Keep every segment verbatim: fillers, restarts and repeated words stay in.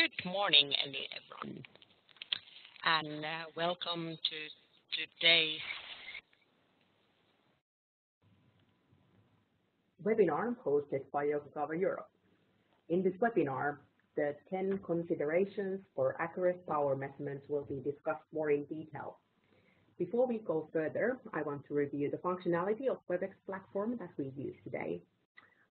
Good morning, everyone, and uh, welcome to today's webinar hosted by Yokogawa Europe. In this webinar, the ten considerations for accurate power measurements will be discussed more in detail. Before we go further, I want to review the functionality of WebEx platform that we use today.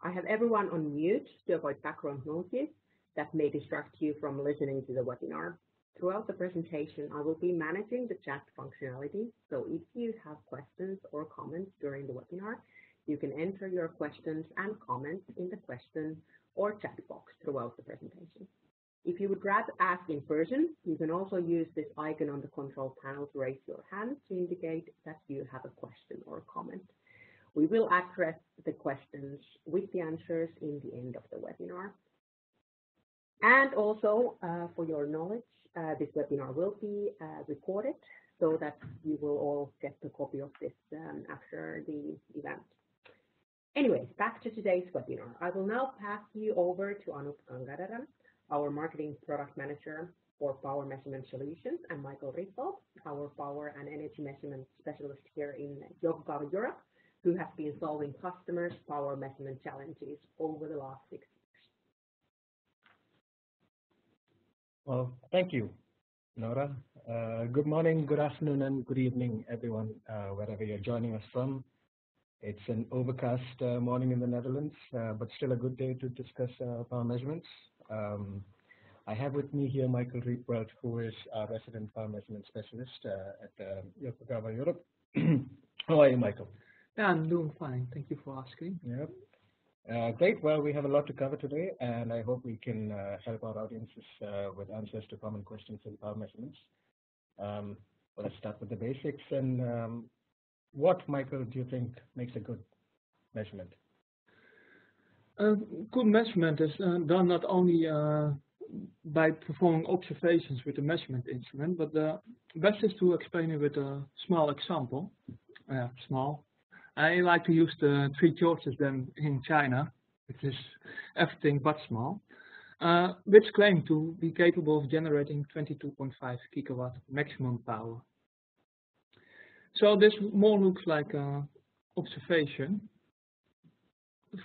I have everyone on mute to avoid background noises that may distract you from listening to the webinar. Throughout the presentation, I will be managing the chat functionality, so if you have questions or comments during the webinar, you can enter your questions and comments in the question or chat box throughout the presentation. If you would rather ask in person, you can also use this icon on the control panel to raise your hand to indicate that you have a question or comment. We will address the questions with the answers in the end of the webinar. And also, uh, for your knowledge, uh, this webinar will be uh, recorded so that you will all get a copy of this um, after the event. Anyways, back to today's webinar. I will now pass you over to Anup Gangadaran, our Marketing Product Manager for Power Measurement Solutions, and Michael Reepwelt, our Power and Energy Measurement Specialist here in Yokogawa, Europe, who has been solving customers' power measurement challenges over the last six years. Well, thank you, Nora. Uh, good morning, good afternoon, and good evening, everyone, uh, wherever you're joining us from. It's an overcast uh, morning in the Netherlands, uh, but still a good day to discuss uh, power measurements. Um, I have with me here Michael Reepwelt, who is our resident power measurement specialist uh, at uh, Yokogawa Europe. How are you, Michael? Yeah, I'm doing fine. Thank you for asking. Yep. Uh, great. Well, we have a lot to cover today, and I hope we can uh, help our audiences uh, with answers to common questions in power measurements. Um, well, let's start with the basics. And um, what, Michael, do you think makes a good measurement? A uh, good measurement is uh, done not only uh, by performing observations with the measurement instrument, but the best is to explain it with a small example. Yeah, small. I like to use the Three Gorges Dam in China, which is everything but small, uh, which claim to be capable of generating twenty-two point five gigawatt maximum power. So this more looks like an observation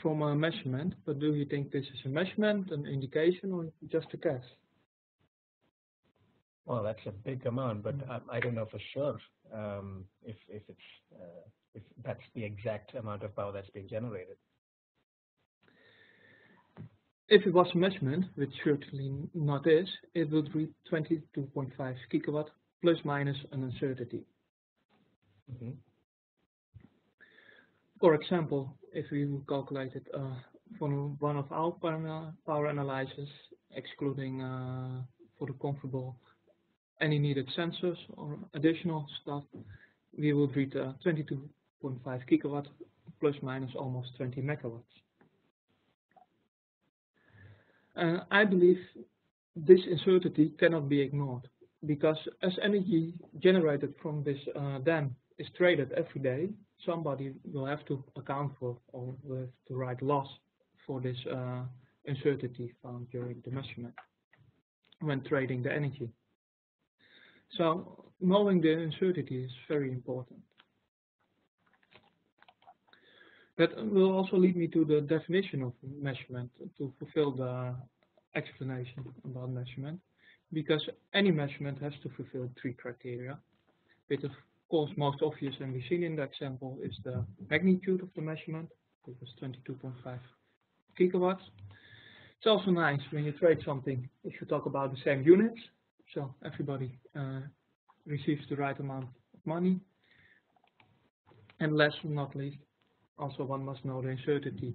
from a measurement, but do you think this is a measurement, an indication, or just a guess? Well, that's a big amount, but I, I don't know for sure um, if, if it's... Uh, if that's the exact amount of power that's being generated. If it was a measurement, which certainly not is, it would read twenty-two point five gigawatt plus minus an uncertainty. Mm-hmm. For example, if we calculated uh, from one of our power analyzers, excluding uh, for the comparable any needed sensors or additional stuff, we would read uh, twenty-two point five gigawatt plus minus almost twenty megawatts. And I believe this uncertainty cannot be ignored, because as energy generated from this uh, dam is traded every day, somebody will have to account for or will have to write loss for this uh, uncertainty found during the measurement when trading the energy. So knowing the uncertainty is very important. That will also lead me to the definition of measurement, to fulfill the explanation about measurement, because any measurement has to fulfill three criteria, which of course most obvious and we see in the example is the magnitude of the measurement, which was twenty-two point five gigawatts. It's also nice when you trade something if you talk about the same units, so everybody uh, receives the right amount of money. And last but not least, also, one must know the uncertainty,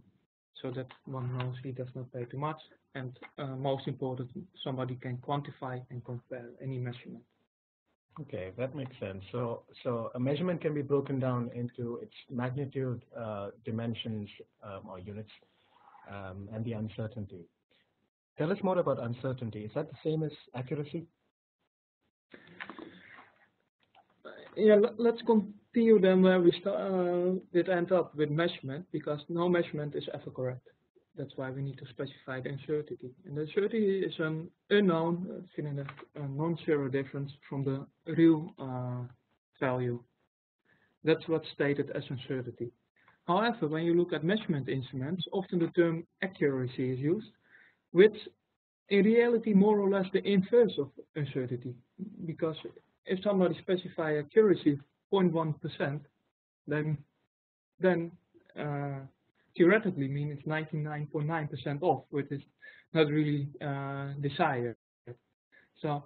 so that one knows he does not pay too much. And uh, most important, somebody can quantify and compare any measurement. Okay, that makes sense. So, so a measurement can be broken down into its magnitude, uh, dimensions, um, or units, um, and the uncertainty. Tell us more about uncertainty. Is that the same as accuracy? Yeah, let's continue then where we start, uh, did end up with measurement, because no measurement is ever correct. that's why we need to specify the uncertainty. And the uncertainty is an unknown, uh, a non-zero difference from the real uh, value. That's what's stated as uncertainty. However, when you look at measurement instruments, often the term accuracy is used, which in reality more or less the inverse of uncertainty. Because if somebody specifies accuracy zero point one percent, then then uh, theoretically mean it's ninety-nine point nine percent off, which is not really uh, desired. So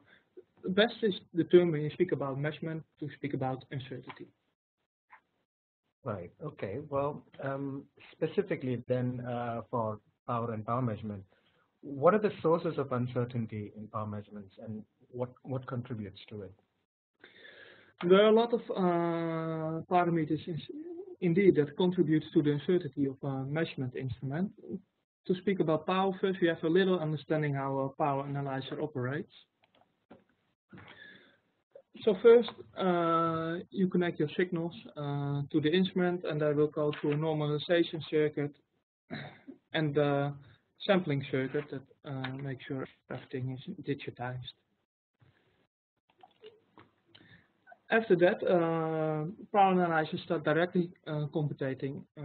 best is the term when you speak about measurement to speak about uncertainty. Right. Okay. Well, um, specifically then uh, for power and power measurement, what are the sources of uncertainty in power measurements, and what what contributes to it? There are a lot of uh, parameters in Indeed, that contributes to the uncertainty of a measurement instrument. To speak about power first, we have a little understanding how a power analyzer operates. So first, uh, you connect your signals uh, to the instrument, and that will go through a normalization circuit and the sampling circuit that uh, makes sure everything is digitized. After that, uh, power analyzers start directly uh, computing, uh,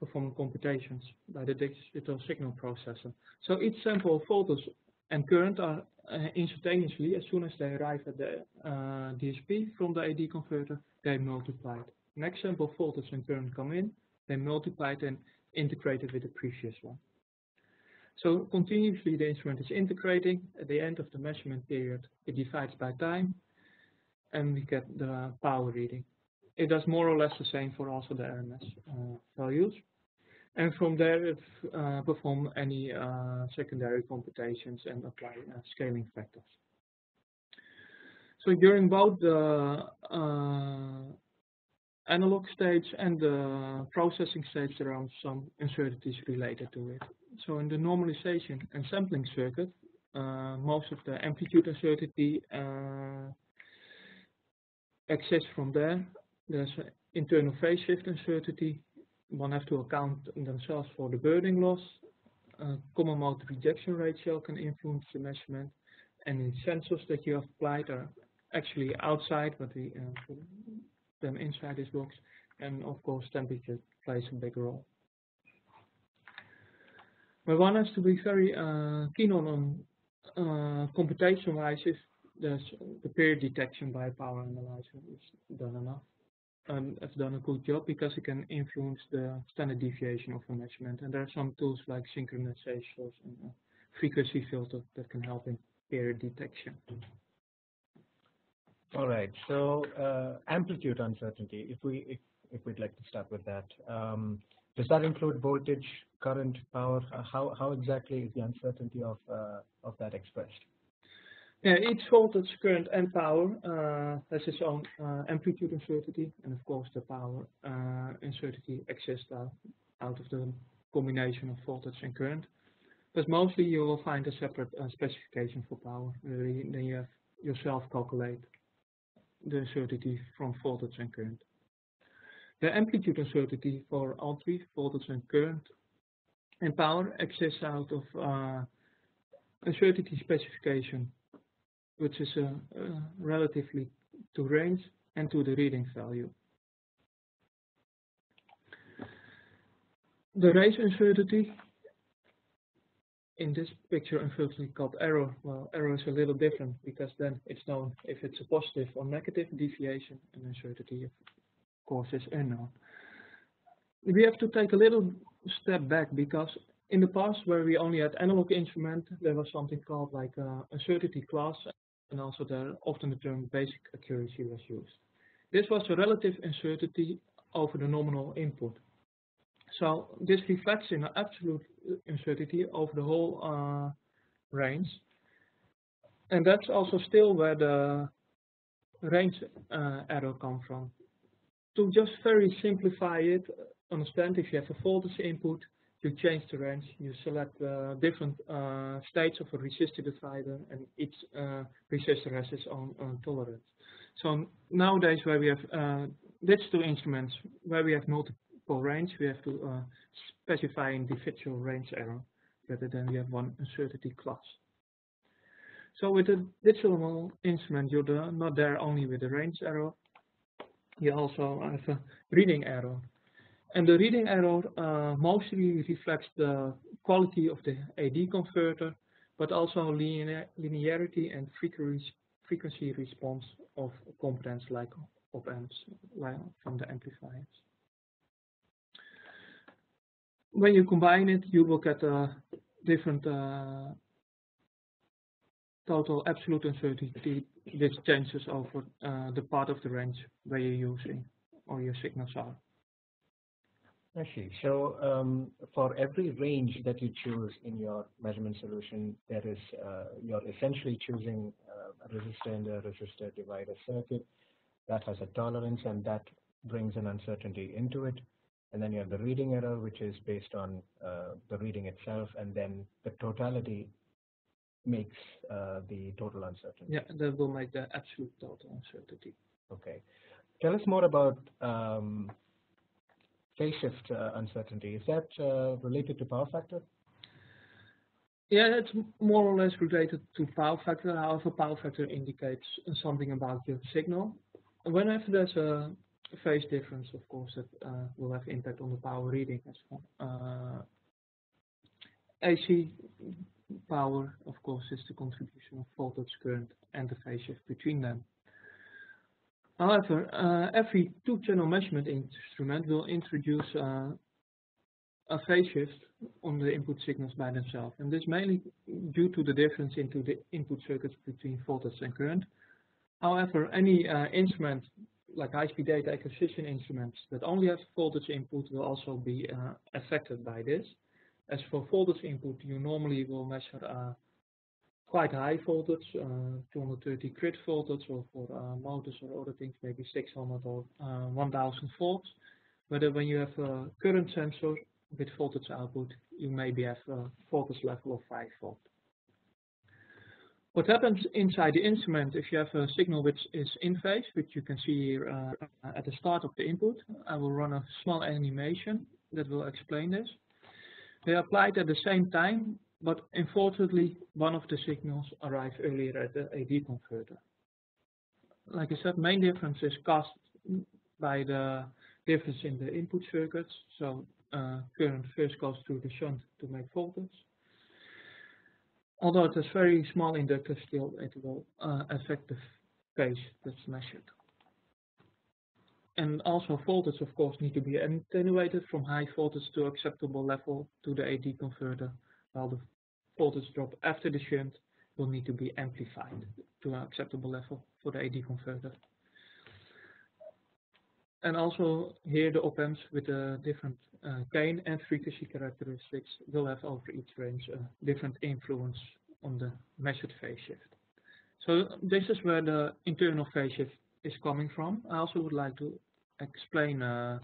performing computations by the digital signal processor. So each sample of voltage and current are uh, instantaneously, as soon as they arrive at the uh, D S P from the A D converter, they multiplied. Next sample of voltage and current come in, they multiplied and integrated with the previous one. So continuously the instrument is integrating. At the end of the measurement period, it divides by time, and we get the power reading. It does more or less the same for also the R M S uh, values. And from there it uh, perform any uh, secondary computations and apply uh, scaling factors. So during both the uh, analog stage and the processing stage, there are some uncertainties related to it. So in the normalization and sampling circuit, uh, most of the amplitude uncertainty uh, Access from there. There's internal phase shift uncertainty. One has to account themselves for the burning loss. Uh, common mode rejection ratio can influence the measurement, and the sensors that you have applied are actually outside, but we uh, put them inside this box. And of course, temperature plays a big role. But one has to be very uh, keen on um, uh, computation-wise. There's the period detection by a power analyzer is done enough and has done a good job, because it can influence the standard deviation of a measurement. And there are some tools like synchronization and uh, frequency filter that can help in period detection. All right. So uh, amplitude uncertainty. If we if, if we'd like to start with that, um, does that include voltage, current, power? How how exactly is the uncertainty of uh, of that expressed? Yeah, each voltage, current and power uh, has its own uh, amplitude uncertainty, and of course the power uh, uncertainty exists out, out of the combination of voltage and current. But mostly you will find a separate uh, specification for power. Then you have yourself calculate the uncertainty from voltage and current. The amplitude uncertainty for all three, voltage and current and power, exists out of uh, uncertainty specification, which is uh, uh, relatively to range and to the reading value. The range uncertainty, in this picture unfortunately called error. Well, error is a little different, because then it's known if it's a positive or negative deviation, and uncertainty of course is unknown. We have to take a little step back, because in the past where we only had analog instrument, there was something called like uh, uncertainty class, and also there often the term basic accuracy was used. This was a relative uncertainty over the nominal input. So this reflects in an absolute uncertainty over the whole uh, range. And that's also still where the range uh, error comes from. To just very simplify it, understand if you have a voltage input, you change the range, you select uh, different uh, states of a resistor divider, and each uh, resistor has its own, own tolerance. So nowadays where we have uh, digital instruments, where we have multiple range, we have to uh, specifying the virtual range error rather than we have one uncertainty class. So with a digital instrument, you're not there only with the range error, you also have a reading error. And the reading error uh, mostly reflects the quality of the A D converter, but also linear, linearity and frequency response of components like op-amps like from the amplifiers. When you combine it, you will get a different uh, total absolute uncertainty, which changes over uh, the part of the range where you're using or your signals are. I see. So um, for every range that you choose in your measurement solution, there is uh, you're essentially choosing uh, a resistor and a resistor divider circuit that has a tolerance, and that brings an uncertainty into it. And then you have the reading error, which is based on uh, the reading itself, and then the totality makes uh, the total uncertainty. Yeah, that will make the absolute total uncertainty. Okay. Tell us more about um, phase shift uh, uncertainty. Is that uh, related to power factor? Yeah, it's more or less related to power factor. However, power factor indicates something about your signal. Whenever there's a phase difference, of course, that uh, will have impact on the power reading as well. Uh, A C power, of course, is the contribution of voltage, current, and the phase shift between them. However, uh, every two-channel measurement instrument will introduce uh, a phase shift on the input signals by themselves, and this is mainly due to the difference into the input circuits between voltage and current. However, any uh, instrument like high-speed data acquisition instruments that only have voltage input will also be uh, affected by this. As for voltage input, you normally will measure uh, quite high voltage, uh, two hundred thirty grid voltage, or for uh, motors or other things, maybe six hundred or uh, one thousand volts. But uh, when you have a current sensor with voltage output, you maybe have a voltage level of five volt. What happens inside the instrument if you have a signal which is in phase, which you can see here uh, at the start of the input, I will run a small animation that will explain this. They are applied at the same time, but unfortunately one of the signals arrived earlier at the A D converter. Like I said, main difference is caused by the difference in the input circuits, so uh, current first goes through the shunt to make voltage. Although it is very small inductor, still it will uh, affect the phase that's measured. And also voltage, of course, need to be attenuated from high voltage to acceptable level to the A D converter, while the voltage drop after the shunt will need to be amplified to an acceptable level for the A D converter. And also here the op-amps with the different uh, gain and frequency characteristics will have over each range a different influence on the measured phase shift. So this is where the internal phase shift is coming from. I also would like to explain uh,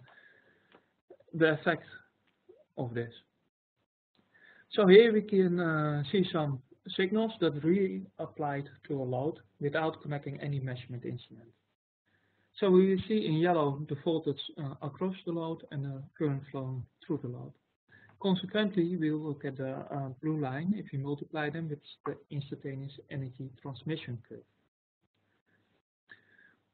the effect of this. So here we can uh, see some signals that really applied to a load without connecting any measurement instrument. So we see in yellow the voltage uh, across the load and the current flowing through the load. Consequently, we look at the uh, blue line if you multiply them with the instantaneous energy transmission curve.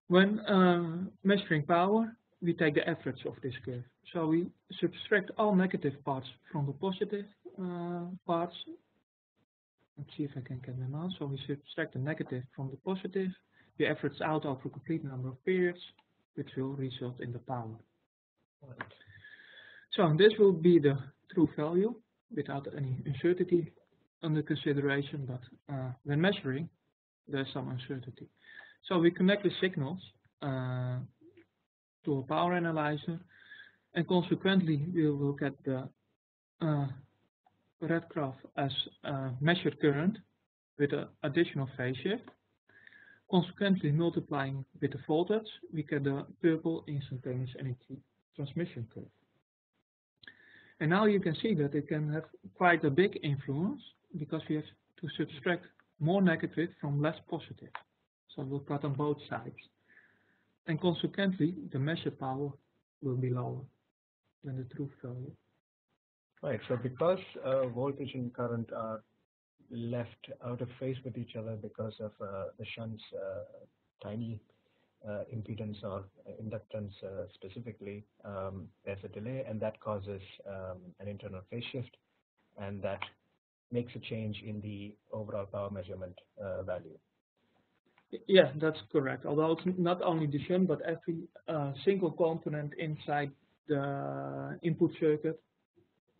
When uh, measuring power, we take the average of this curve. So we subtract all negative parts from the positive uh, parts. Let's see if I can get them out. So we subtract the negative from the positive. We average out over a complete number of periods, which will result in the power. Right. So this will be the true value without any uncertainty under consideration, but uh, when measuring, there's some uncertainty. So we connect the signals uh, to a power analyzer, and consequently we will get the uh, red graph as uh, measured current with an additional phase shift. Consequently, multiplying with the voltage, we get the purple instantaneous energy transmission curve. And now you can see that it can have quite a big influence because we have to subtract more negative from less positive. So we'll cut on both sides, and consequently the measured power will be lower than the true value. Right. So because uh, voltage and current are left out of phase with each other because of uh, the shunt's uh, tiny uh, impedance or inductance uh, specifically, um, there's a delay, and that causes um, an internal phase shift, and that makes a change in the overall power measurement uh, value. Yeah, that's correct. Although it's not only the shunt, but every uh, single component inside the input circuit,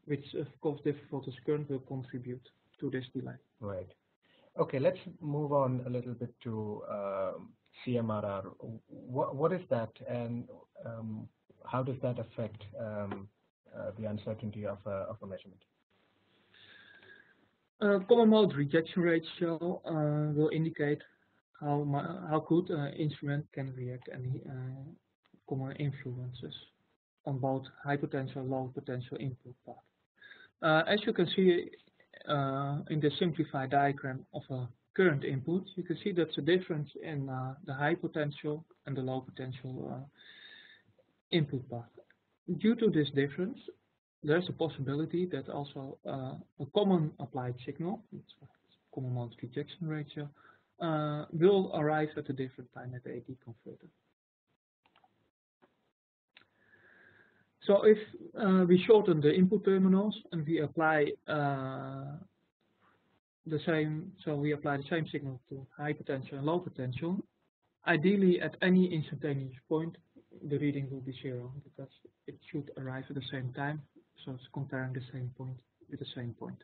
which of course difficult as current, will contribute to this delay. Right. Okay, let's move on a little bit to uh, C M R R. What, what is that, and um, how does that affect um, uh, the uncertainty of a, of a measurement? Uh, common mode rejection ratio uh, will indicate how how good an uh, instrument can react any uh, common influences on both high potential and low potential input path. Uh, as you can see uh, in the simplified diagram of a current input, you can see that's a difference in uh, the high potential and the low potential uh, input path. Due to this difference, there's a possibility that also uh, a common applied signal, it's common mode rejection ratio, uh, will arrive at a different time at the A D converter. So if uh, we shorten the input terminals and we apply uh, the same, so we apply the same signal to high potential and low potential, ideally at any instantaneous point, the reading will be zero because it should arrive at the same time. So it's comparing the same point with the same point.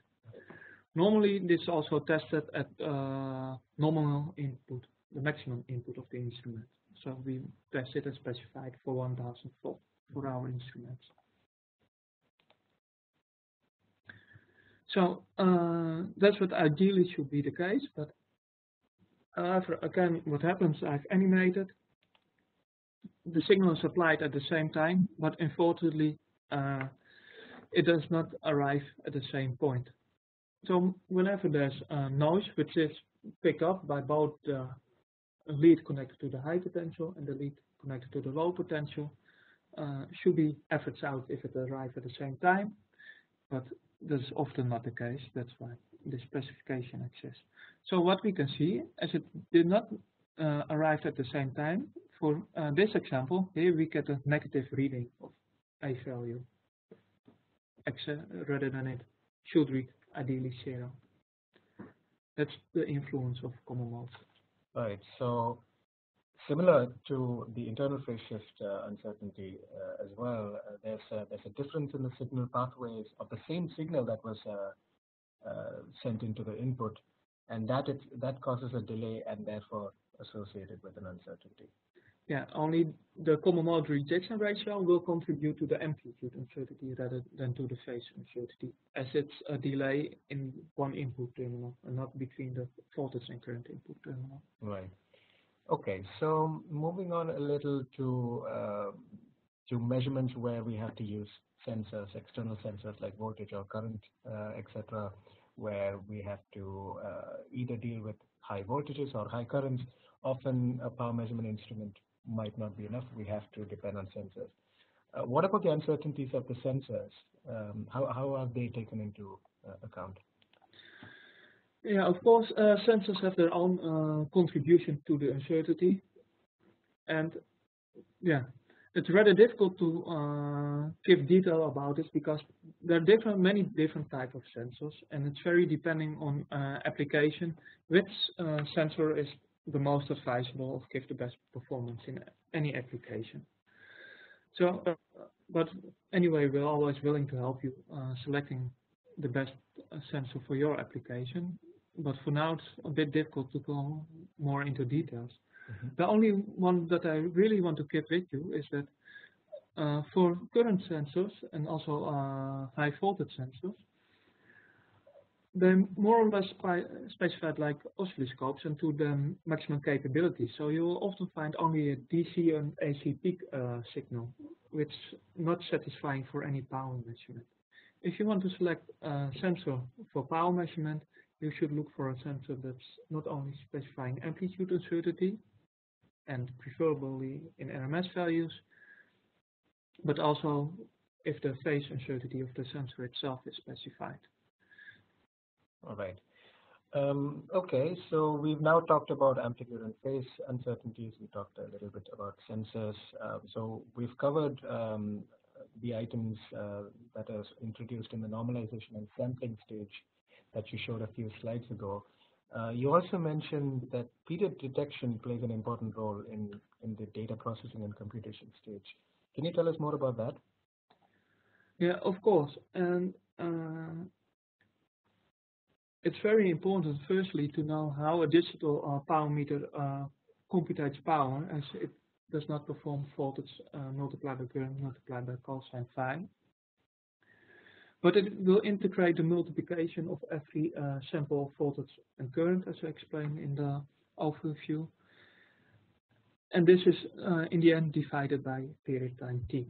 Normally, this is also tested at uh, nominal input, the maximum input of the instrument. So we test it as specified for one thousand volt for our instruments. So uh, that's what ideally should be the case. But however, again, what happens? I've animated. The signal is applied at the same time, but unfortunately, uh, it does not arrive at the same point. So whenever there's a noise, which is picked up by both the lead connected to the high potential and the lead connected to the low potential, uh, should be averaged out if it arrives at the same time. But that's often not the case. That's why the specification exists. So what we can see, as it did not uh, arrive at the same time, for uh, this example, here we get a negative reading of a value, rather than it should read ideally zero. That's the influence of common mode. Right. So similar to the internal phase shift uh, uncertainty uh, as well, uh, there's a, there's a difference in the signal pathways of the same signal that was uh, uh, sent into the input, and that it, that causes a delay and therefore associated with an uncertainty. Yeah, only the common mode rejection ratio will contribute to the amplitude uncertainty rather than to the phase uncertainty, as it's a delay in one input terminal and not between the voltage and current input terminal. Right. Okay, so moving on a little to uh, to measurements where we have to use sensors, external sensors like voltage or current, uh, et cetera, where we have to uh, either deal with high voltages or high currents. Often a power measurement instrument might not be enough. We have to depend on sensors. Uh, what about the uncertainties of the sensors? Um, how, how are they taken into uh, account? Yeah, of course, uh, sensors have their own uh, contribution to the uncertainty, and yeah, it's rather difficult to uh, give detail about this because there are different, many different types of sensors, and it's very depending on uh, application which uh, sensor is the most advisable or give the best performance in any application. So, uh, but anyway, we're always willing to help you uh, selecting the best sensor for your application. But for now, it's a bit difficult to go more into details. Mm-hmm. The only one that I really want to keep with you is that uh, for current sensors and also uh, high voltage sensors, they're more or less specified like oscilloscopes and to the maximum capability. So you will often find only a D C and A C peak uh, signal, which is not satisfying for any power measurement. If you want to select a sensor for power measurement, you should look for a sensor that's not only specifying amplitude uncertainty, and preferably in R M S values, but also if the phase uncertainty of the sensor itself is specified. All right. Um, okay, so we've now talked about amplitude and phase uncertainties. We talked a little bit about sensors. Uh, so we've covered um, the items uh, that are introduced in the normalization and sampling stage that you showed a few slides ago. Uh, you also mentioned that period detection plays an important role in, in the data processing and computation stage. Can you tell us more about that? Yeah, of course. And uh, it's very important, firstly, to know how a digital uh, power meter uh, computates power, as it does not perform voltage uh, multiplied by current multiplied by cosine phi. But it will integrate the multiplication of every uh, sample of voltage and current, as I explained in the overview. And this is, uh, in the end, divided by period time t.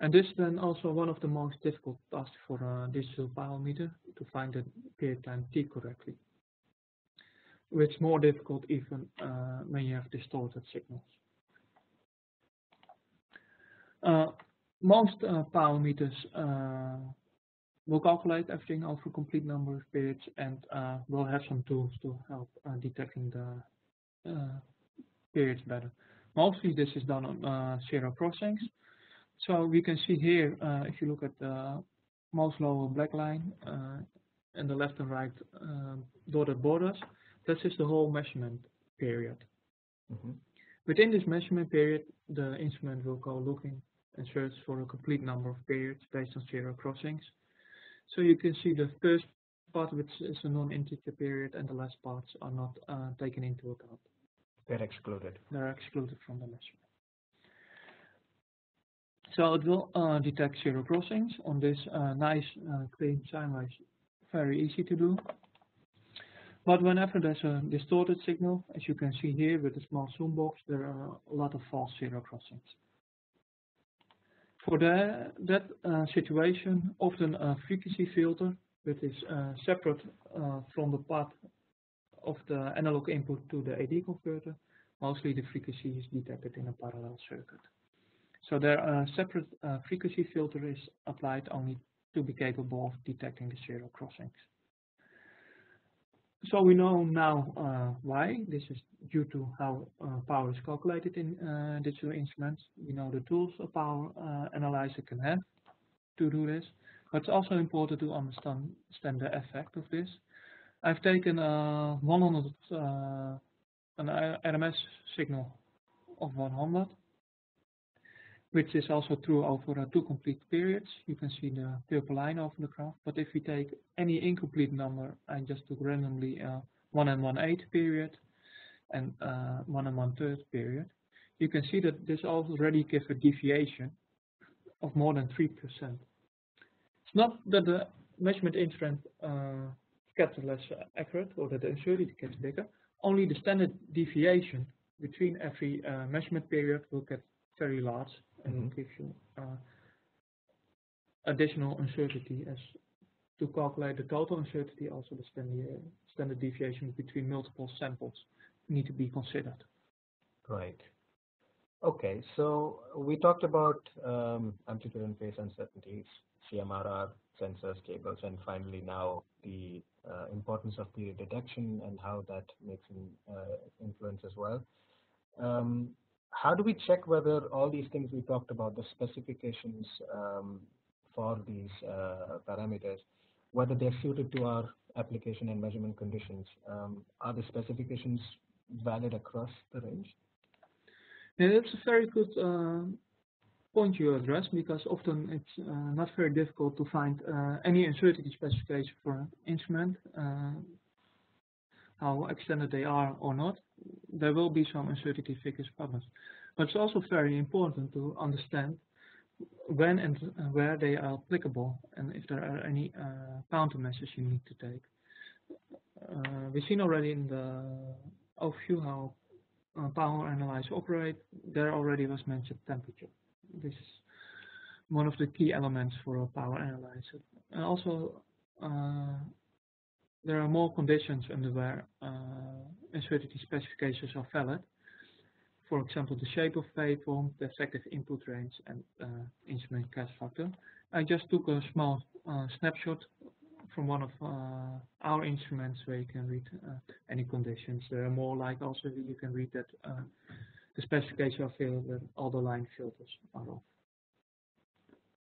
And this is then also one of the most difficult tasks for a digital power meter, to find the period time t correctly, which is more difficult even uh, when you have distorted signals. Uh, Most uh, power meters uh, will calculate everything over a complete number of periods, and uh, will have some tools to help uh, detecting the uh, periods better. Mostly this is done on uh, zero crossings. So we can see here, uh, if you look at the most lower black line uh, and the left and right uh, dotted borders, this is the whole measurement period. Mm-hmm. Within this measurement period, the instrument will go looking and search for a complete number of periods based on zero crossings. So you can see the first part, which is a non-integer period, and the last parts are not uh, taken into account. They're excluded. They're excluded from the measurement. So it will uh, detect zero crossings on this uh, nice uh, clean sine wave, very easy to do. But whenever there's a distorted signal, as you can see here with the small zoom box, there are a lot of false zero crossings. For the, that uh, situation, often a frequency filter that is uh, separate uh, from the path of the analog input to the A D converter, mostly the frequency is detected in a parallel circuit. So there are separate uh, frequency filter is applied only to be capable of detecting the zero crossings. So we know now uh, why. This is due to how uh, power is calculated in uh, digital instruments. We know the tools a power uh, analyzer can have to do this, but it's also important to understand the effect of this. I've taken uh, one hundred, uh, an R M S signal of one hundred, which is also true over uh, two complete periods. You can see the purple line over the graph. But if we take any incomplete number and just took randomly uh, one and one eighth period and uh, one and one third period, you can see that this already gives a deviation of more than three percent. It's not that the measurement instrument uh, gets less accurate or that the uncertainty gets bigger. Only the standard deviation between every uh, measurement period will get very large, and mm-hmm. give you uh, additional uncertainty, as to calculate the total uncertainty, also the standard, uh, standard deviation between multiple samples need to be considered. Right. Okay, so we talked about um, amplitude and phase uncertainties, C M R R, sensors, cables, and finally now the uh, importance of period detection and how that makes an uh, influence as well. Um, How do we check whether all these things we talked about, the specifications um, for these uh, parameters, whether they're suited to our application and measurement conditions? Um, are the specifications valid across the range? Yeah, that's a very good uh, point you address, because often it's uh, not very difficult to find uh, any uncertainty specification for an instrument, uh, how extended they are or not. There will be some uncertainty figures problems, but it's also very important to understand when and where they are applicable, and if there are any uh, countermeasures you need to take. Uh, we've seen already in the overview how uh, power analyzers operate. There already was mentioned temperature. This is one of the key elements for a power analyzer. And also, uh, there are more conditions under where uh, uncertainty specifications are valid. for example, the shape of waveform, the effective input range, and uh, instrument cast factor. I just took a small uh, snapshot from one of uh, our instruments where you can read uh, any conditions. There are more like also you can read that uh, the specification of filter, all the line filters are off.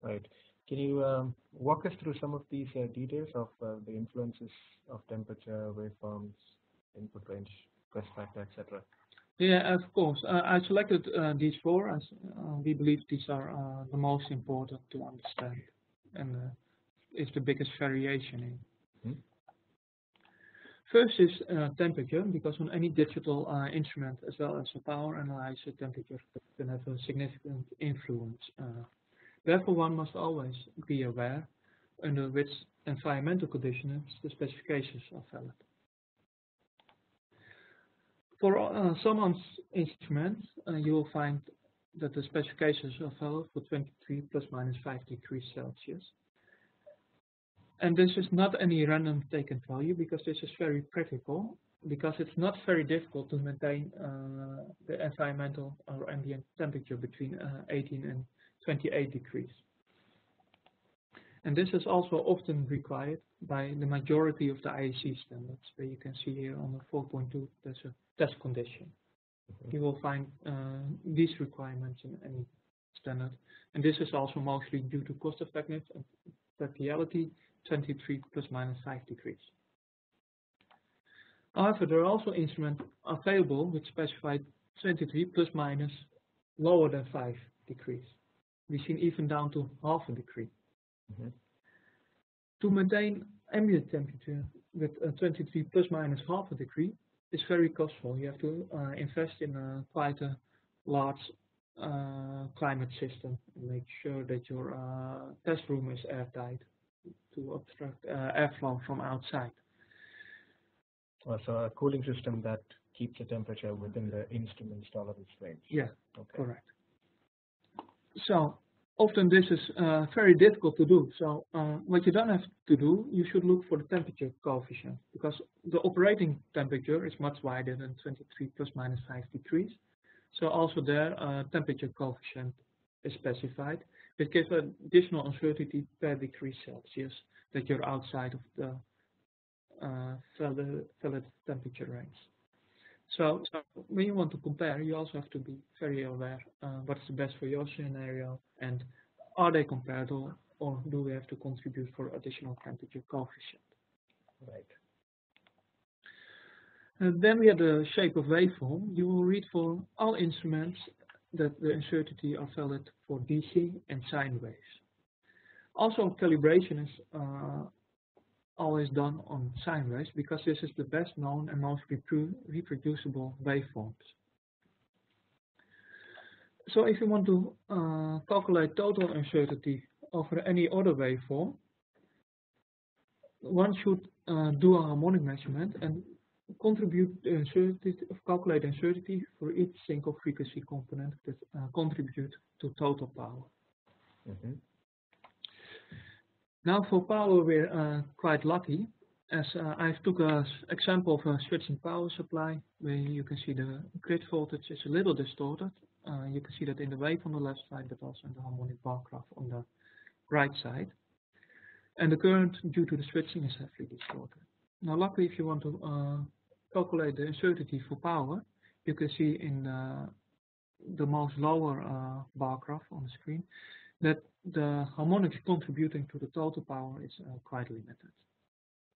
Right. Can you um, walk us through some of these uh, details of uh, the influences of temperature, waveforms, input range, press factor, et cetera? Yeah, of course. Uh, I selected uh, these four as uh, we believe these are uh, the most important to understand, and uh, it's the biggest variation in. Mm-hmm. First is uh, temperature, because on any digital uh, instrument as well as a power analyzer, temperature can have a significant influence. Uh, Therefore, one must always be aware under which environmental conditions the specifications are valid. For uh, some instruments, uh, you will find that the specifications are valid for twenty-three plus minus five degrees Celsius. And this is not any random taken value, because this is very practical, because it's not very difficult to maintain uh, the environmental or ambient temperature between uh, eighteen and twenty-eight degrees. And this is also often required by the majority of the I E C standards, where you can see here on the four point two, there's a test condition. Mm-hmm. You will find uh, these requirements in any standard. And this is also mostly due to cost effectiveness and practicality, twenty-three plus minus five degrees. However, there are also instruments available which specify twenty-three plus minus lower than five degrees. We've seen even down to half a degree. Mm-hmm. To maintain ambient temperature with uh, twenty-three plus minus half a degree is very costful. You have to uh, invest in a, quite a large uh, climate system and make sure that your uh, test room is airtight to obstruct uh, airflow from outside. Well, so a cooling system that keeps the temperature within the instrument's tolerance range. Yeah, okay. Correct. So often this is uh, very difficult to do. So uh, what you don't have to do, you should look for the temperature coefficient, because the operating temperature is much wider than twenty-three plus minus five degrees. So also there, uh, temperature coefficient is specified, which gives an additional uncertainty per degree Celsius that you're outside of the uh, valid, valid temperature range. So, so when you want to compare, you also have to be very aware uh, what's the best for your scenario, and are they comparable, or do we have to contribute for additional temperature coefficient? Right. And then we have the shape of waveform. You will read for all instruments that the uncertainty are valid for D C and sine waves. Also, calibration is uh, always done on sine waves, because this is the best known and most reprodu reproducible waveforms. So if you want to uh, calculate total uncertainty over any other waveform, one should uh, do a harmonic measurement and contribute the uncertainty, calculate uncertainty for each single frequency component that uh, contribute to total power. Mm-hmm. Now for power, we're uh, quite lucky, as uh, I've took an example of a switching power supply where you can see the grid voltage is a little distorted. Uh, you can see that in the wave on the left side, but also in the harmonic bar graph on the right side. And the current due to the switching is heavily distorted. Now luckily, if you want to uh, calculate the uncertainty for power, you can see in uh, the most lower uh, bar graph on the screen that the harmonics contributing to the total power is uh, quite limited.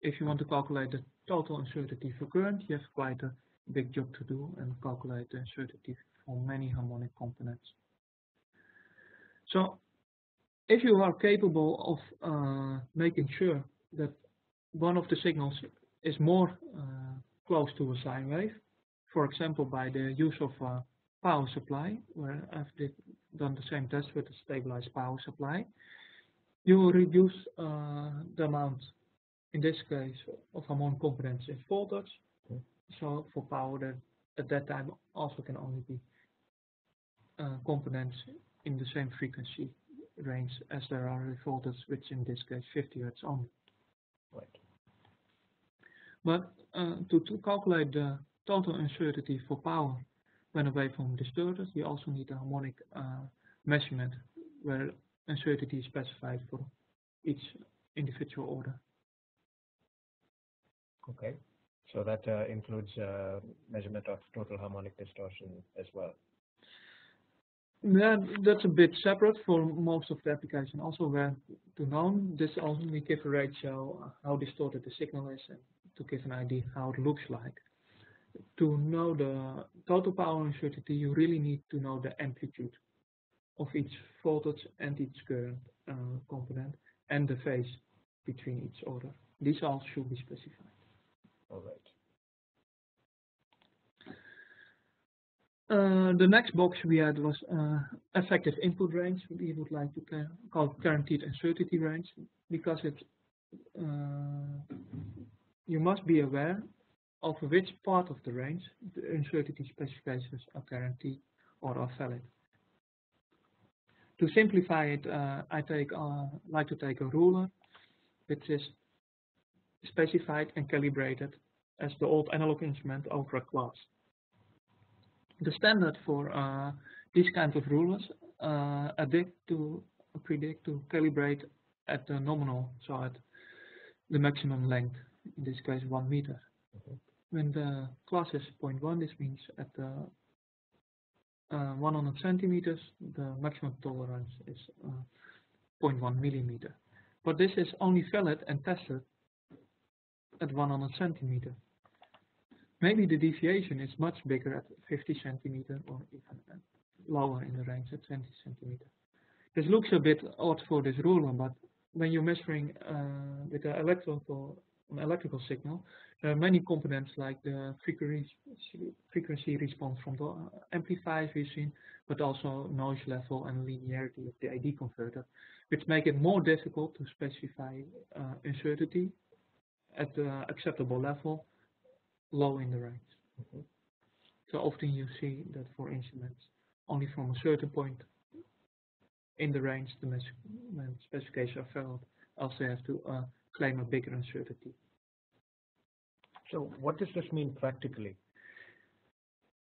If you want to calculate the total uncertainty for current, you have quite a big job to do and calculate the uncertainty for many harmonic components. So if you are capable of uh, making sure that one of the signals is more uh, close to a sine wave, for example by the use of uh, power supply, where I've did, done the same test with a stabilized power supply, you will reduce uh, the amount, in this case, of harmonic components in voltage. Okay. So for power, that at that time also can only be uh, components in the same frequency range as there are voltage, which in this case fifty hertz only. Right. But uh, to, to calculate the total uncertainty for power went away from distorters. You also need a harmonic uh, measurement where uncertainty is specified for each individual order. Okay, so that uh, includes uh, measurement of total harmonic distortion as well. Yeah, that's a bit separate for most of the application. Also, where to know this, also we give a ratio how distorted the signal is, and to give an idea how it looks like. To know the total power uncertainty, you really need to know the amplitude of each voltage and each current uh, component, and the phase between each order. These all should be specified. All right. Uh, the next box we had was uh, effective input range. We would like to ca call guaranteed uncertainty range, because it uh, you must be aware of which part of the range the uncertainty specifications are guaranteed or are valid. To simplify it, uh, I take uh, like to take a ruler, which is specified and calibrated as the old analog instrument over a class. The standard for uh, these kinds of rulers uh, addict to predict to calibrate at the nominal, so at the maximum length, in this case one meter. Okay. When the class is zero point one, this means at the uh, one hundred centimeters, the maximum tolerance is uh, zero point one millimeter. But this is only valid and tested at one hundred centimeter. Maybe the deviation is much bigger at fifty centimeter or even lower in the range at twenty centimeter. This looks a bit odd for this ruler, but when you're measuring uh, with an electrical, an electrical signal, there are many components like the frequency response from the amplifiers we've seen, but also noise level and linearity of the A D converter, which make it more difficult to specify uh, uncertainty at the acceptable level, low in the range. Mm-hmm. So often you see that for instruments, only from a certain point in the range the specifications are valid, else they have to uh, claim a bigger uncertainty. So what does this mean practically?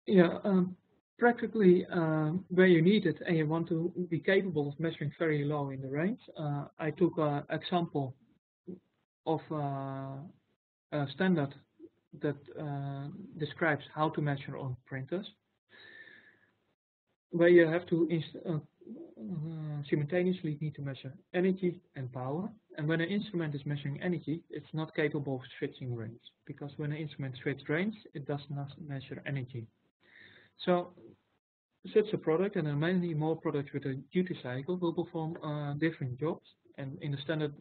Yeah, um, practically um, where you need it and you want to be capable of measuring very low in the range, uh, I took an example of uh, a standard that uh, describes how to measure on printers, where you have to uh, uh, simultaneously need to measure energy and power. And when an instrument is measuring energy, it's not capable of switching range, because when an instrument switches range, it does not measure energy. So such a product, and there are many more products with a duty cycle, will perform uh, different jobs, and in the standard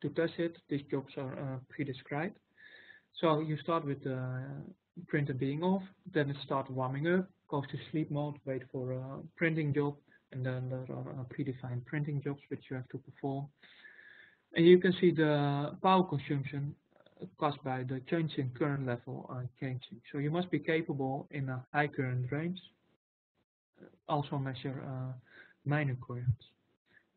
to test it, these jobs are uh, pre-described. So you start with the uh, printer being off, then it starts warming up, goes to sleep mode, wait for a printing job, and then there are uh, predefined printing jobs which you have to perform. And you can see the power consumption caused by the change in current level uh, changing. So you must be capable in a high current range, also measure uh, minor currents.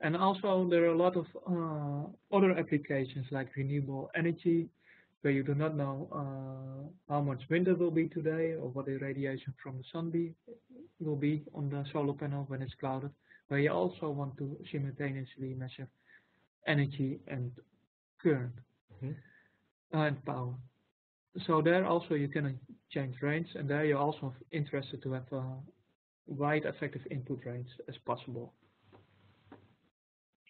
And also there are a lot of uh, other applications like renewable energy, where you do not know uh, how much winter will be today or what the radiation from the sun be, will be on the solar panel when it's clouded, where you also want to simultaneously measure energy and current mm-hmm. and power. So there also you can change range, and there you're also interested to have a wide effective input range as possible.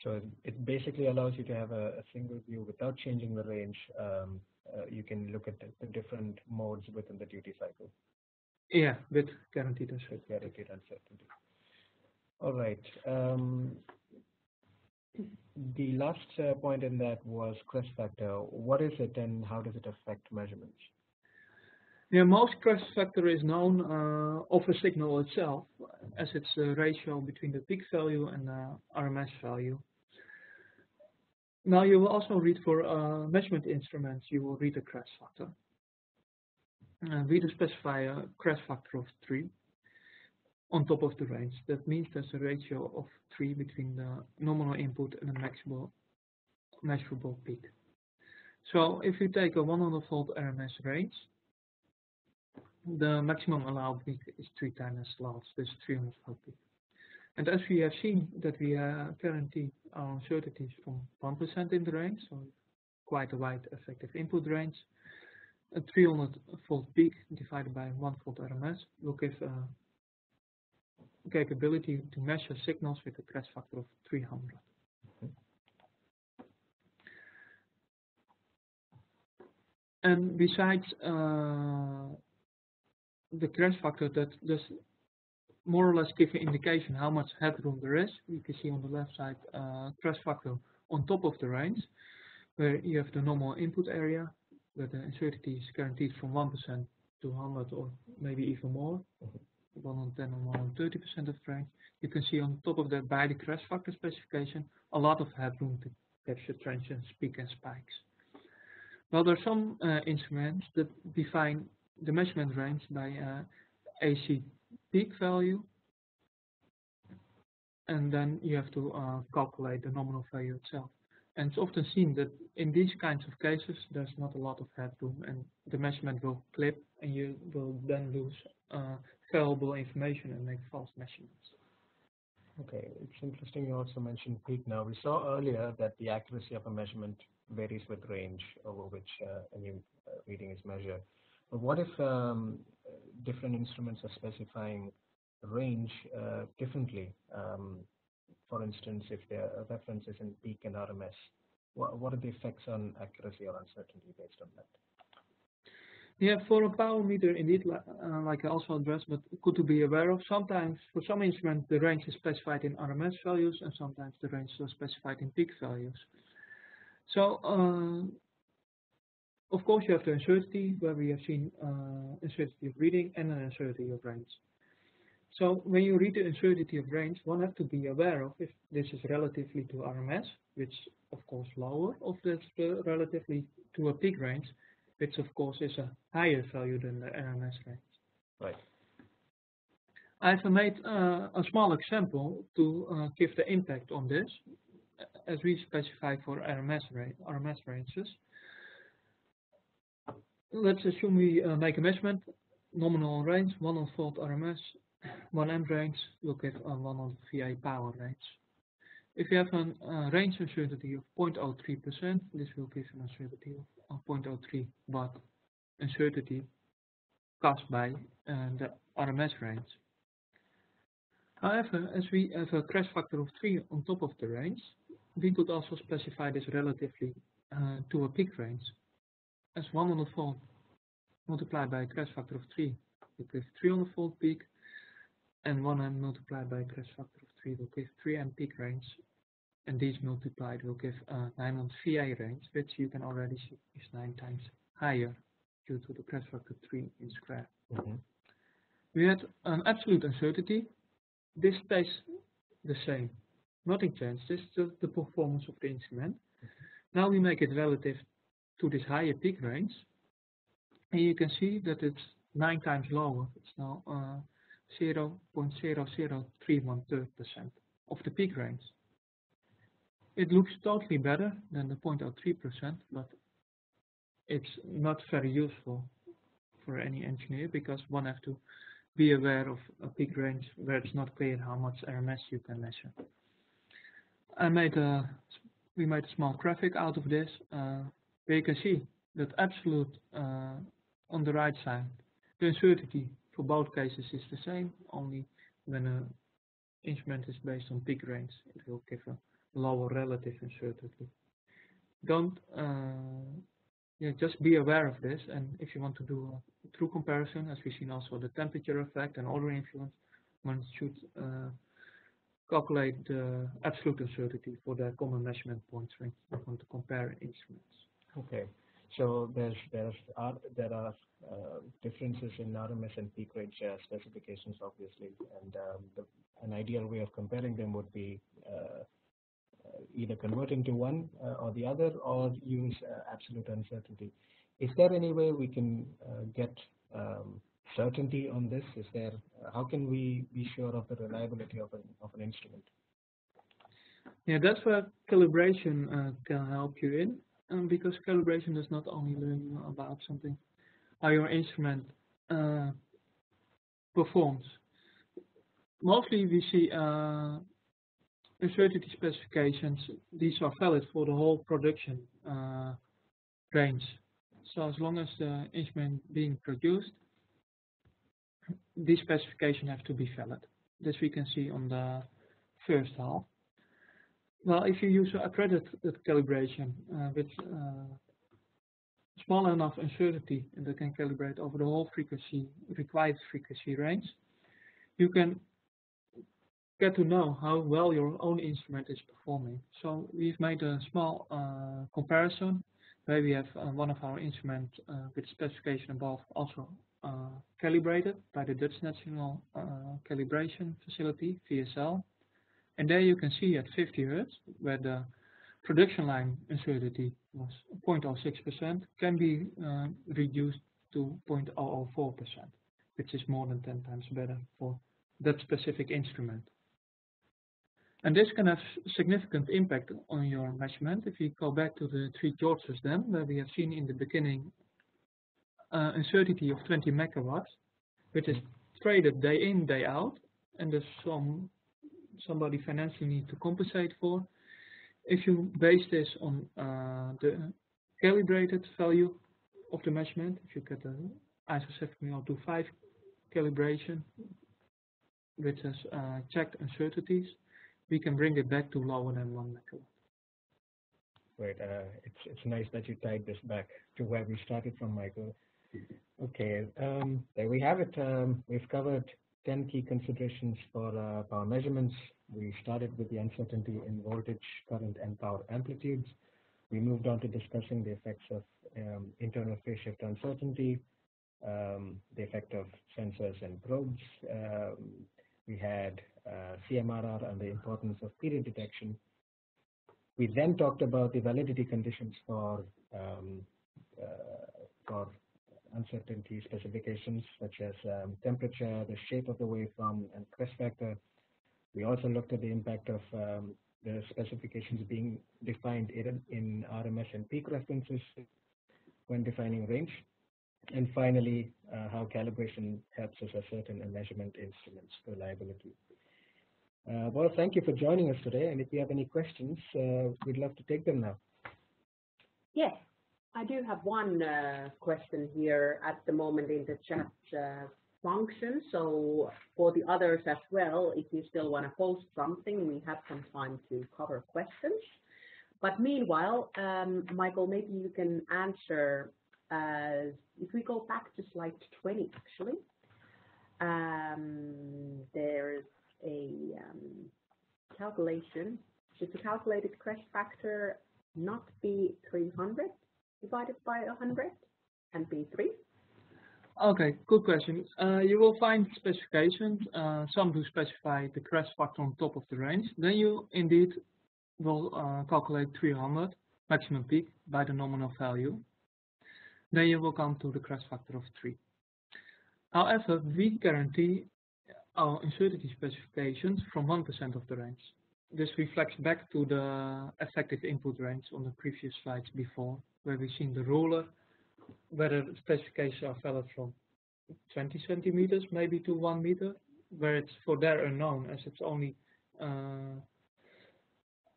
So it basically allows you to have a, a single view without changing the range. Um, uh, you can look at the, the different modes within the duty cycle. Yeah, with guaranteed uncertainty. Guaranteed uncertainty. All right. Um, the last uh, point in that was crest factor. What is it and how does it affect measurements? Yeah, most crest factor is known uh, of a signal itself, as it's the ratio between the peak value and the R M S value. Now you will also read for uh, measurement instruments, you will read a crest factor. Uh, we do specify a crest factor of three on top of the range. That means there's a ratio of three between the nominal input and the maximal measurable peak. So if you take a one hundred volt R M S range, the maximum allowed peak is three times slots, this three hundred watt peak. And as we have seen that we uh, guarantee our uncertainties from one percent in the range, so quite a wide effective input range. A three hundred volt peak divided by one volt R M S will give a capability to measure signals with a crest factor of three hundred. Okay. And besides uh, the crest factor, that does more or less give an indication how much headroom there is. You can see on the left side uh, crest factor on top of the range, where you have the normal input area, where the uncertainty is guaranteed from one percent to one hundred or maybe even more, one hundred ten or one hundred thirty percent of range. You can see on top of that, by the crest factor specification, a lot of headroom to capture transients, peaks and spikes. Well, there are some uh, instruments that define the measurement range by uh, A C peak value, and then you have to uh, calculate the nominal value itself. And it's often seen that in these kinds of cases there's not a lot of headroom and the measurement will clip and you will then lose uh, valuable information and make false measurements. Okay, it's interesting you also mentioned peak now. We saw earlier that the accuracy of a measurement varies with range over which uh, a new reading is measured. But what if um, different instruments are specifying range uh, differently? Um, For instance, if there are references in peak and R M S, what, what are the effects on accuracy or uncertainty based on that? Yeah, for a power meter, indeed, uh, like I also addressed, but good to be aware of. Sometimes, for some instruments, the range is specified in R M S values, and sometimes the range is specified in peak values. So, uh, of course, you have the uncertainty, where we have seen uh, uncertainty of reading and an uncertainty of range. So when you read the uncertainty of range, one has to be aware of if this is relatively to R M S, which of course lower, or if it's relatively to a peak range, which of course is a higher value than the R M S range. Right. I've made uh, a small example to uh, give the impact on this, as we specify for R M S, ra R M S ranges. Let's assume we uh, make a measurement, nominal range, one hundred volt R M S. one amp range will give a one hundred V A power range. If you have a uh, range uncertainty of zero point zero three percent, this will give an uncertainty of zero point zero three watt uncertainty caused by uh, the R M S range. However, as we have a crest factor of three on top of the range, we could also specify this relatively uh, to a peak range. As one hundred volt multiplied by a crest factor of three will give three hundred volt peak, and one amp multiplied by a crest factor of three will give three amp peak range, and these multiplied will give a nine hundred V A range, which you can already see is nine times higher due to the crest factor three in square. Mm-hmm. We had an absolute uncertainty. This stays the same. Nothing changes. This is the, the performance of the instrument. Mm-hmm. Now we make it relative to this higher peak range, and you can see that it's nine times lower. It's now uh, zero point zero zero three one third percent of the peak range. It looks totally better than the zero point zero three percent, but it's not very useful for any engineer, because one has to be aware of a peak range where it's not clear how much R M S you can measure. I made a, we made a small graphic out of this, uh, where you can see that absolute uh, on the right side, the uncertainty for both cases is the same, only when an instrument is based on peak range, it will give a lower relative uncertainty. Don't, uh, yeah, just be aware of this, and if you want to do a true comparison, as we've seen also the temperature effect and other influence, one should uh, calculate the absolute uncertainty for the common measurement points when you want to compare instruments. Okay. So there's, there's are, there are uh, differences in R M S and peak range uh, specifications, obviously, and um, the, an ideal way of comparing them would be uh, either converting to one uh, or the other, or use uh, absolute uncertainty. Is there any way we can uh, get um, certainty on this? Is there? How can we be sure of the reliability of an of an instrument? Yeah, that's where calibration uh, can help you in. Um, because calibration does not only learn about something, how your instrument uh, performs. Mostly we see uh, uncertainty specifications. These are valid for the whole production uh, range. So as long as the instrument being produced, these specifications have to be valid. This we can see on the first half. Well, if you use accredited calibration uh, with uh, small enough uncertainty that can calibrate over the whole frequency, required frequency range, you can get to know how well your own instrument is performing. So we've made a small uh, comparison where we have uh, one of our instruments uh, with specification above also uh, calibrated by the Dutch National uh, Calibration Facility, V S L. And there you can see at fifty hertz, where the production line uncertainty was zero point zero six percent, can be uh, reduced to zero point zero zero four percent, which is more than ten times better for that specific instrument. And this can have significant impact on your measurement. If you go back to the Three Gorges Dam, where we have seen in the beginning uh, uncertainty of twenty megawatts, which is traded day in, day out, and there's some somebody financially need to compensate for. If you base this on uh, the calibrated value of the measurement, if you get an I S O seven zero two five calibration, which has uh, checked uncertainties, we can bring it back to lower than one megawatt. Great, uh, it's it's nice that you tied this back to where we started from, Michael. Okay, um, there we have it. Um, we've covered ten key considerations for uh, power measurements. We started with the uncertainty in voltage, current, and power amplitudes. We moved on to discussing the effects of um, internal phase shift uncertainty, um, the effect of sensors and probes. Um, we had uh, C M R R and the importance of period detection. We then talked about the validity conditions for um, uh, for uncertainty specifications, such as um, temperature, the shape of the waveform, and crest factor. We also looked at the impact of um, the specifications being defined in R M S and peak references when defining range. And finally, uh, how calibration helps us ascertain a measurement instrument's reliability. Uh, well, thank you for joining us today. And if you have any questions, uh, we'd love to take them now. Yes. I do have one uh, question here at the moment in the chat uh, function. So for the others as well, if you still want to post something, we have some time to cover questions. But meanwhile, um, Michael, maybe you can answer. Uh, if we go back to slide twenty, actually, um, there's a um, calculation. Should the calculated crest factor not be three hundred? Divided by one hundred and B three? Okay, good question. Uh, you will find specifications, uh, some who specify the crest factor on top of the range. Then you indeed will uh, calculate three hundred maximum peak by the nominal value. Then you will come to the crest factor of three. However, we guarantee our uncertainty specifications from one percent of the range. This reflects back to the effective input range on the previous slides before, where we've seen the ruler, whether the specifications are valid from twenty centimeters maybe to one meter, where it's for there unknown, as it's only uh,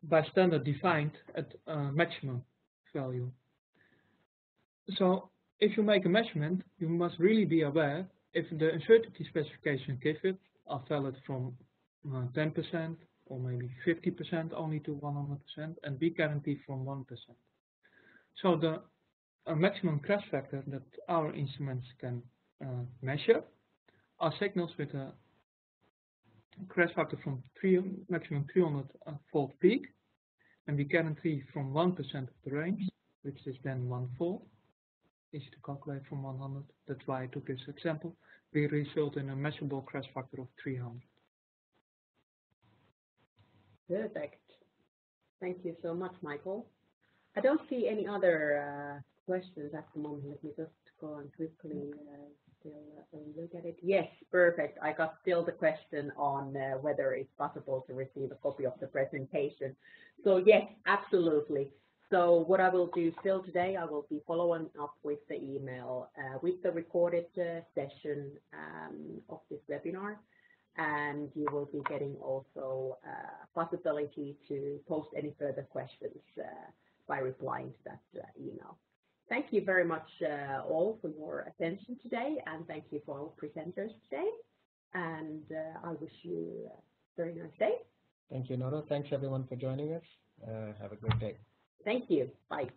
by standard defined at uh, maximum value. So if you make a measurement, you must really be aware if the uncertainty specification given are valid from uh, ten percent or maybe fifty percent only to one hundred percent, and we guarantee from one percent. So the uh, maximum crest factor that our instruments can uh, measure are signals with a crest factor from three, maximum three hundred volt peak, and we guarantee from one percent of the range, which is then one volt. Easy to calculate from one hundred, that's why I took this example. We result in a measurable crest factor of three hundred. Perfect. Thank you so much, Michael. I don't see any other uh, questions at the moment. Let me just go on quickly uh, still uh, look at it. Yes, perfect. I got still the question on uh, whether it's possible to receive a copy of the presentation. So yes, absolutely. So what I will do still today, I will be following up with the email uh, with the recorded uh, session um, of this webinar, and you will be getting also uh, possibility to post any further questions uh, by replying to that uh, email. Thank you very much uh, all for your attention today, and thank you for all presenters today, and uh, I wish you a very nice day. Thank you, Nora. Thanks everyone for joining us. Uh, have a good day. Thank you. Bye.